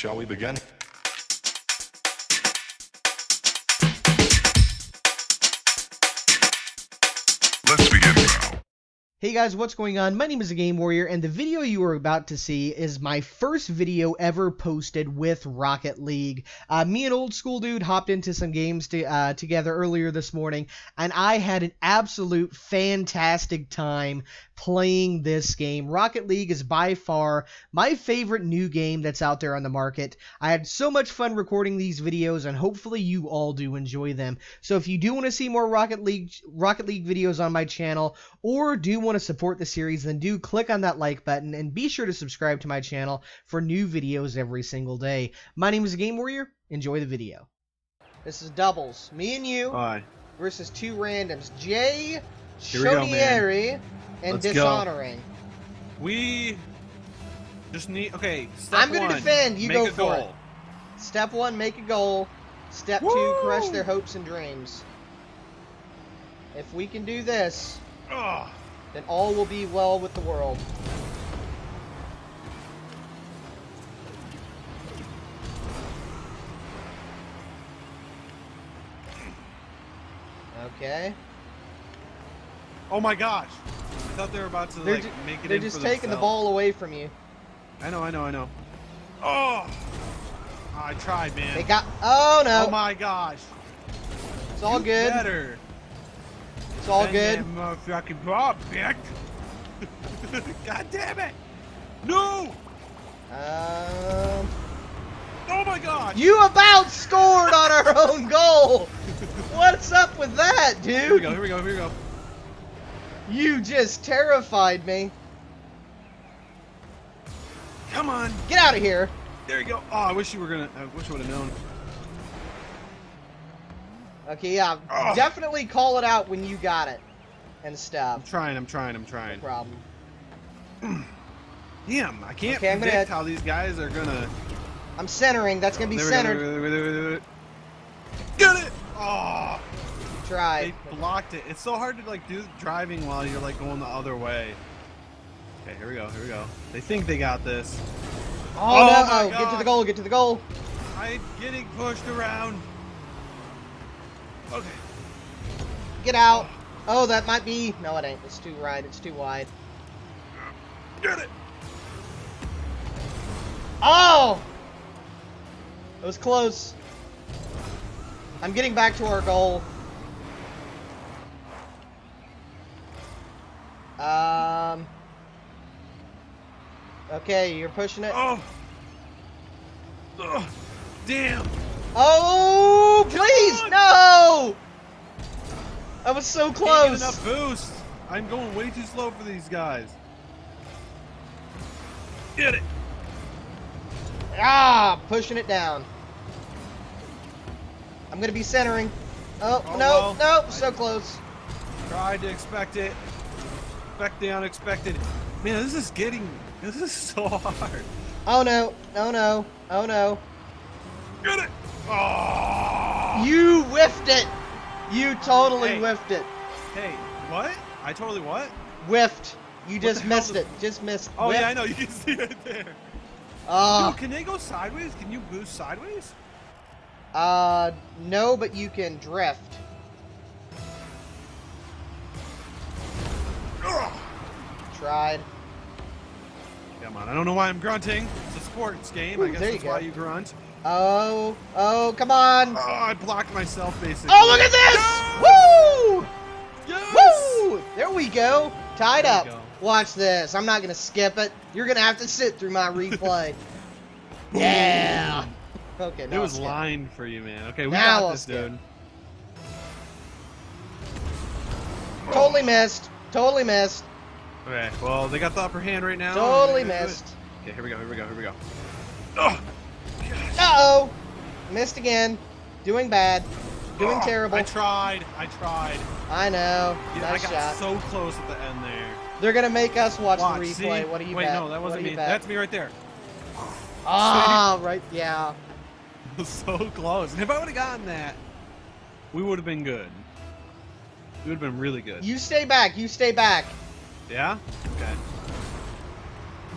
Shall we begin? Let's begin now. Hey guys, what's going on? My name is The Game Warrior, and the video you are about to see is my first video ever posted with Rocket League. Me and Old School Dude hopped into some games together earlier this morning, and I had an absolute fantastic time playing this game. Rocket League is by far my favorite new game that's out there on the market. I had so much fun recording these videos, and hopefully you all do enjoy them. So if you do want to see more Rocket League videos on my channel, or do want to support the series, then do click on that like button and be sure to subscribe to my channel for new videos every single day. My name is The Game Warrior. Enjoy the video. This is doubles. Me and you versus two randoms. Jay Shodieri. And let's dishonoring. Go. We just need. Okay. Step I'm going to defend. You go for it. Step one, make a goal. Step two, crush their hopes and dreams. If we can do this, then all will be well with the world. Okay. Oh my gosh. I thought they were about to like, make it in for themselves. They're just taking the ball away from you. I know. Oh! I tried, man. They got... Oh, no. Oh, my gosh. It's all good. Better. It's all good. Motherfucking ball, bitch. God damn it. No! Oh, my gosh. You about scored on our own goal. What's up with that, dude? Here we go. You just terrified me. Come on. Get out of here. There you go. Oh, I wish I would have known. Okay, yeah. Oh. Definitely call it out when you got it and stuff. I'm trying. No problem. Damn, I can't predict how these guys are gonna... I'm centering. That's gonna be centered. Get it! Oh! Drive. They blocked it. It's so hard to like do driving while you're like going the other way. Okay, here we go. They think they got this. Oh no! Get to the goal! I'm getting pushed around. Okay. Get out! Oh, that might be. No, it ain't. It's too right. It's too wide. Get it! Oh! It was close. I'm getting back to our goal. Okay, you're pushing it. Oh! Ugh. Damn! Oh, please! No! That was so close! Can't get enough boost! I'm going way too slow for these guys. Get it! Ah! Pushing it down. I'm gonna be centering. Oh, no, well, no! So close. Tried to expect it. The unexpected. Man, this is so hard. Oh no, oh no. Get it! Oh. You whiffed it! You totally whiffed it. Hey, what? I totally what? Whiffed. You just missed it. Just missed. Oh whiffed. Yeah, I know. You can see right there. Dude, can they go sideways? Can you boost sideways? No, but you can drift. Tried. Come on, I don't know why I'm grunting. It's a sports game. Ooh, I guess that's why you grunt. Oh, come on. Oh, I blocked myself basically. Oh, look at this! Yes! Woo! Yes! Woo! There we go. Tied up. Go. Watch this. I'm not going to skip it. You're going to have to sit through my replay. Yeah. Okay, now it was lined for you, man. Okay, we got this, dude. Totally missed. Okay, well, they got the upper hand right now. Totally missed. Okay, here we go. Oh, uh-oh! Missed again. Doing bad. Doing terrible. I tried. I know. Yeah, nice shot. I got so close at the end there. They're going to make us watch the replay. See? What do you bet? Wait, no, that wasn't me. That's me right there. Ah, right, yeah. So close. And if I would have gotten that, we would have been good. We would have been really good. You stay back. Yeah? Okay.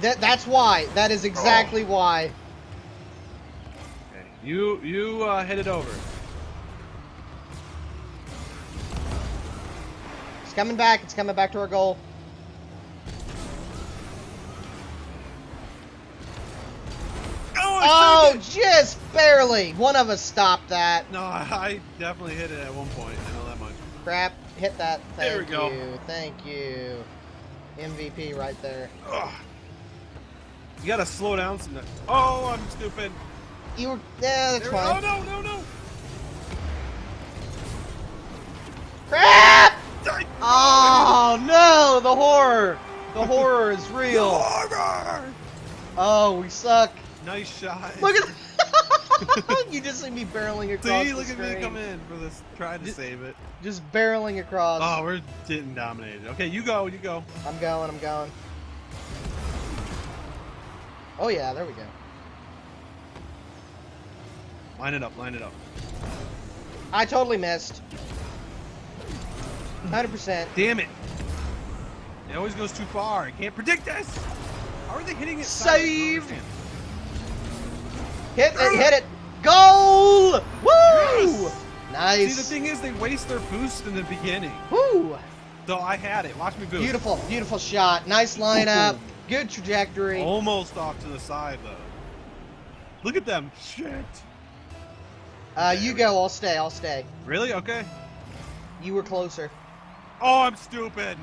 That's why. That is exactly why. You hit it over. It's coming back. It's coming back to our goal. Oh, just barely. One of us stopped that. No, I definitely hit it at one point. I know that much. Crap. Hit that. Thank you. There we go. Thank you. MVP right there. Ugh. You gotta slow down some. Oh, I'm stupid. You were. Yeah, that's fine. Oh, no, no, no. Crap! Oh, no. The horror. The horror is real. The horror. Oh, we suck. Nice shot. Look at you just see me barreling across. See, look at me come in for this, trying to save it. Just barreling across. Oh, we're getting dominated. Okay, you go, you go. I'm going, I'm going. Oh yeah, there we go. Line it up, line it up. I totally missed. 100%. Damn it. It always goes too far. I can't predict this. How are they hitting it? Saved. Hit it, hit it. Goal! Woo! Yes. Nice. See, the thing is, they waste their boost in the beginning. Woo! So I had it. Watch me boost. Beautiful, beautiful shot. Nice lineup. Good trajectory. Almost off to the side, though. Look at them. Shit. You go. I'll stay. I'll stay. Really? Okay. You were closer. Oh, I'm stupid.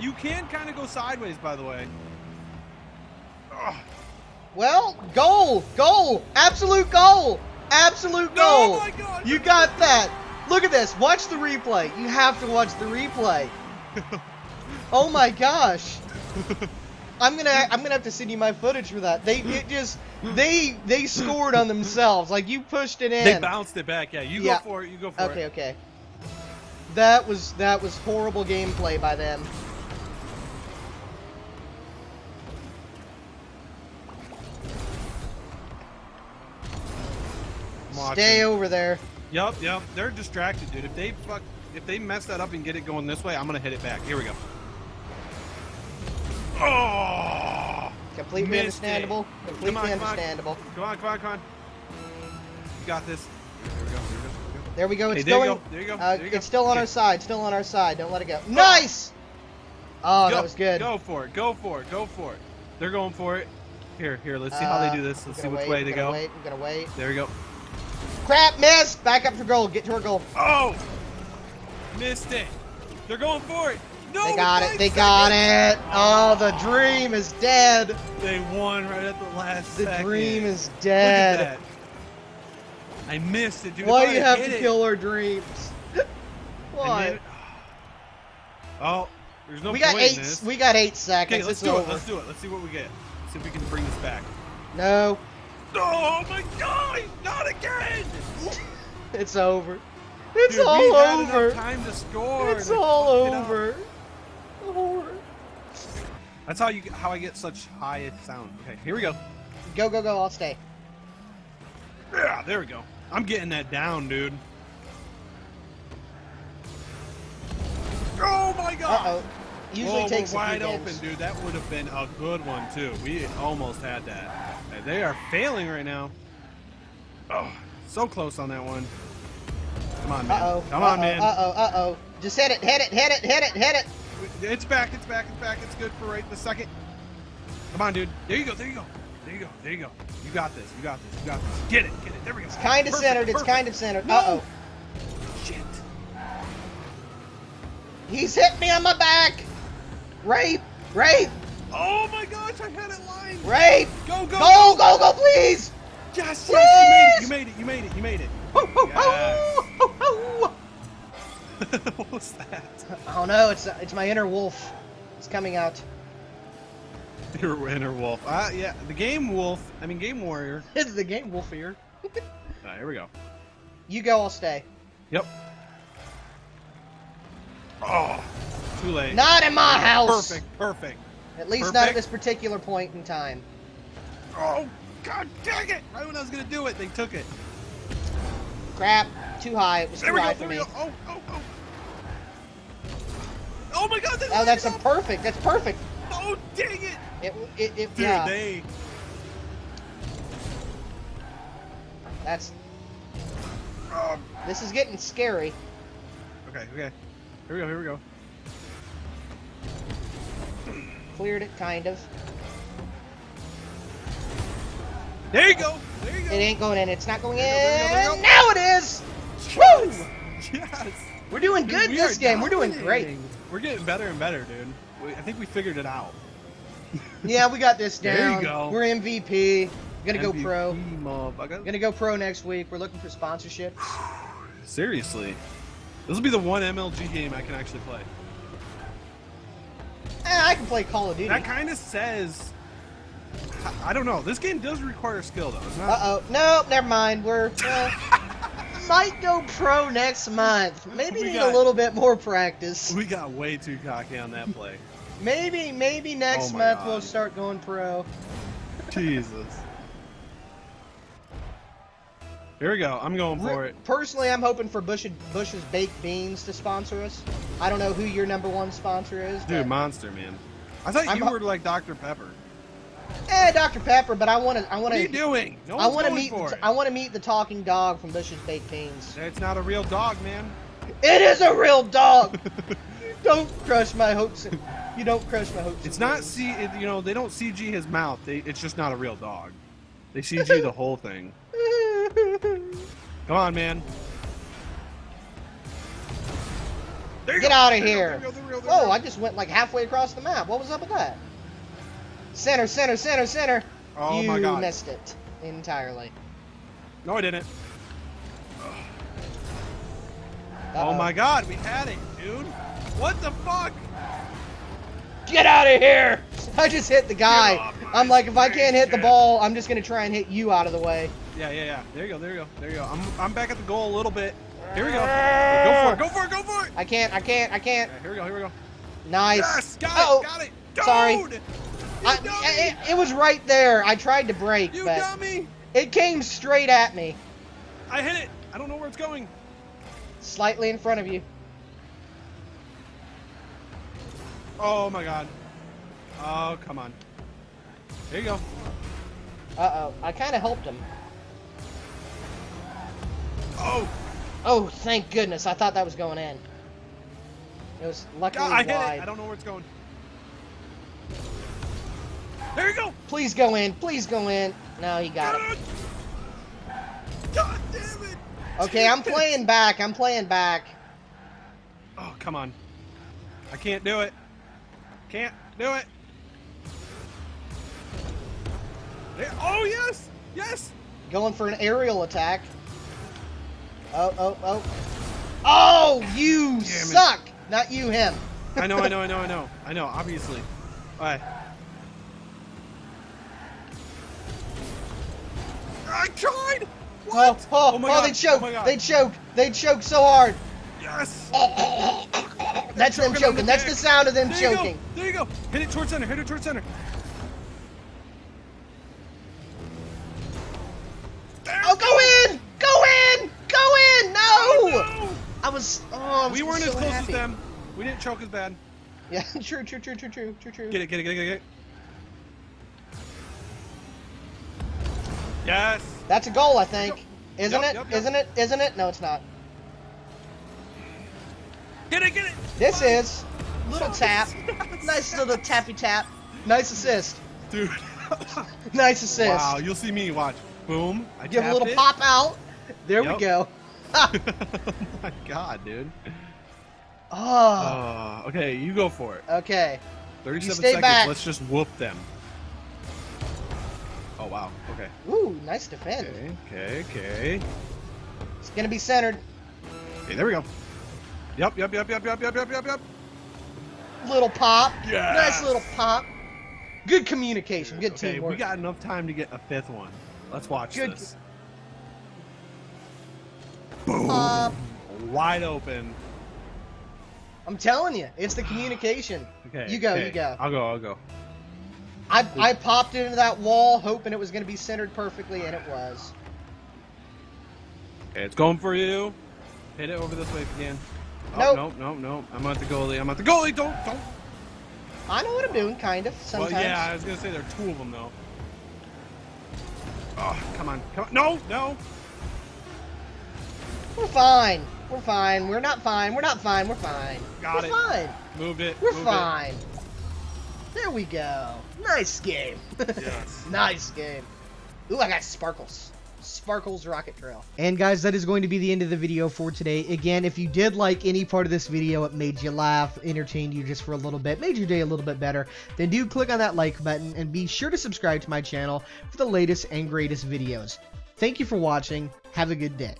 You can kind of go sideways, by the way. Ugh. Well, goal! Goal! Absolute goal! Absolute goal! Oh my God. You got that! Look at this! Watch the replay! You have to watch the replay! Oh my gosh! I'm gonna have to send you my footage for that. They scored on themselves. Like, you pushed it in. They bounced it back. Yeah, you go for it. You go for it. Okay, okay. That was horrible gameplay by them. Stay over there. Yup, yup. They're distracted, dude. If they mess that up and get it going this way, I'm gonna hit it back. Here we go. Oh! Completely understandable. Completely understandable. Come on, come on, come on. You got this. There we go. It's going. There you go. It's still on our side. Still on our side. Don't let it go. Nice! Oh, that was good. Go for it. Go for it. Go for it. They're going for it. Here, here. Let's see how they do this. Let's see which way they go. Wait. I'm gonna wait. There we go. Crap, miss! Back up to goal. Get to our goal. Oh! Missed it. They're going for it. No! They got it. They got it. Oh, the dream is dead. They won right at the last second. The dream is dead. Look at that. I missed it, dude. Why do you have to kill our dreams? Why? Oh, there's no point in this. We got 8 seconds. Okay, let's do it. Let's do it. Let's see what we get. Let's see if we can bring this back. No. Oh my God! Not again! It's over. It's dude, all over. Enough time to score. It's all over. That's how you I get such high sound. Okay, here we go. Go go go! I'll stay. Yeah, there we go. I'm getting that down, dude. Oh my God! Uh oh. Usually takes a few games. Wide open, dude. That would have been a good one too. We almost had that. They are failing right now. Oh, so close on that one. Come on, man. Uh-oh. Come on, man. Uh-oh, uh-oh. Just hit it, hit it, hit it, hit it, hit it. It's back, it's back, it's back. It's good for right the second. Come on, dude. There you go, there you go. There you go, there you go. You got this, you got this, you got this. Get it, get it. There we go. It's kind of centered, it's kind of centered. No. Uh-oh. Shit. He's hit me on my back. Rape, rape. Oh my gosh, I had it lined! Rafe! Go, go, go, go, go, please! Yes, please! Yes, you made it, you made it, you made it, you made it. Ho, ho, yes. Ho, ho, ho. What was that? Oh no, it's my inner wolf. It's coming out. Your inner wolf. Yeah, the game wolf, I mean game warrior. It's the game wolf here. Alright, here we go. You go, I'll stay. Yep. Oh, too late. Not in my house! Perfect, perfect. At least not at this particular point in time. Oh, God dang it! Right when I was going to do it, they took it. Crap. Too high. It was too high for me. Oh, oh, oh. Oh, my God. Oh, that's a perfect. That's perfect. Oh, dang it. Dude, yeah. That's... this is getting scary. Okay, okay. Here we go, here we go. Cleared it, kind of. There you go! There you go! It ain't going in. It's not going in. Go, go. Now it is! Woo! Yes! We're doing dude, good this game. We're doing great. We're getting better and better, dude. I think we figured it out. Yeah, we got this down. There you go. We're MVP. We're gonna MVP, go pro. Motherfucker. Gonna go pro next week. We're looking for sponsorship. Seriously. This will be the one MLG game I can actually play. I can play Call of Duty. That kind of says... I don't know. This game does require skill, though. Uh-oh. No, never mind. We're... might go pro next month. Maybe need a little bit more practice. We got way too cocky on that play. maybe next month we'll start going pro. Jesus. Here we go. I'm going for it. Personally, I'm hoping for Bush's Baked Beans to sponsor us. I don't know who your #1 sponsor is. Dude, Monster, man. I thought you were like Dr. Pepper. Eh, Dr. Pepper, but I want to. What are you doing? No one's I want to meet the talking dog from Bush's Baked Beans. It's not a real dog, man. It is a real dog. Don't crush my hopes. You don't crush my hopes. It's not you know, they don't CG his mouth. It's just not a real dog. They CG the whole thing. Come on, man. Get out of here. Whoa, I just went like halfway across the map. What was up with that? Center, center, center, center. Oh my God. You missed it entirely. No, I didn't. Oh my God, we had it, dude. What the fuck? Get out of here. I just hit the guy. I'm like, if I can't hit the ball, I'm just going to try and hit you out of the way. Yeah, yeah, yeah. There you go, there you go, there you go. I'm back at the goal a little bit. Here we go. Go for it, go for it, go for it. I can't. Yeah, here we go, here we go. Nice. Yes, got it, got it. Dude. Sorry. It was right there. I tried to brake, but dummy. It came straight at me. I hit it. I don't know where it's going. Slightly in front of you. Oh, my God. Oh, come on. There you go. Uh-oh. I kind of helped him. Oh. Oh, thank goodness. I thought that was going in. It was luckily wide. I hit it. I don't know where it's going. There you go! Please go in. Please go in. No, you got it. God damn it! Okay, I'm playing back. I'm playing back. Oh, come on. I can't do it. Can't do it. Oh, yes! Yes! Going for an aerial attack. Oh, oh, oh. Oh, you suck! Not you, him. I know, I know, I know, I know. I know, obviously. All right. I tried! What? Oh, oh, my God. They choke! Oh, they choke! They choke so hard! Yes! That's them choking. That's the sound of them choking. There you go! Hit it towards center! Hit it towards center! Oh, go in! Go in! Go in! No! Oh, no. We weren't as close as them. We didn't choke as bad. Yeah, true, true, true, true, true, true, true. Get it, get it, get it, get it. Yes. That's a goal, I think. Isn't it? Isn't it? Isn't it? No, it's not. Get it, get it. This is little tap. Nice little tappy tap. Nice assist. Dude. Nice assist. Wow, you'll see me watch. Boom. I give a little pop out. There we go. Oh my God, dude. Oh. Okay, you go for it. Okay. 37 seconds. Back. Let's just whoop them. Oh, wow. Okay. Ooh, nice defend. Okay, okay, okay. It's going to be centered. Okay, there we go. Yep, yep, yep, yep, yep, yep, yep, yep, yep. Little pop. Yeah. Nice little pop. Good communication. Good teamwork. We got enough time to get a 5th one. Let's watch this. Boom. Wide open. I'm telling you, it's the communication. Okay. You go, you go. I'll go, I'll go. I popped into that wall hoping it was going to be centered perfectly, and it was. Okay, it's going for you. Hit it over this way if you can. Oh, nope. Nope, nope, nope. I'm at the goalie. I'm at the goalie. Don't. I know what I'm doing, kind of, sometimes. Well, yeah, I was going to say there are 2 of them, though. Oh, come on. Come on. No, no. We're fine. We're fine. We're not fine. We're not fine. We're fine. Got it. We're fine. Moved it. We're fine. There we go. Nice game. Yes. Nice game. Ooh, I got Sparkles. Sparkles Rocket Trail. And guys, that is going to be the end of the video for today. Again, if you did like any part of this video, it made you laugh, entertained you just for a little bit, made your day a little bit better, then do click on that like button and be sure to subscribe to my channel for the latest and greatest videos. Thank you for watching. Have a good day.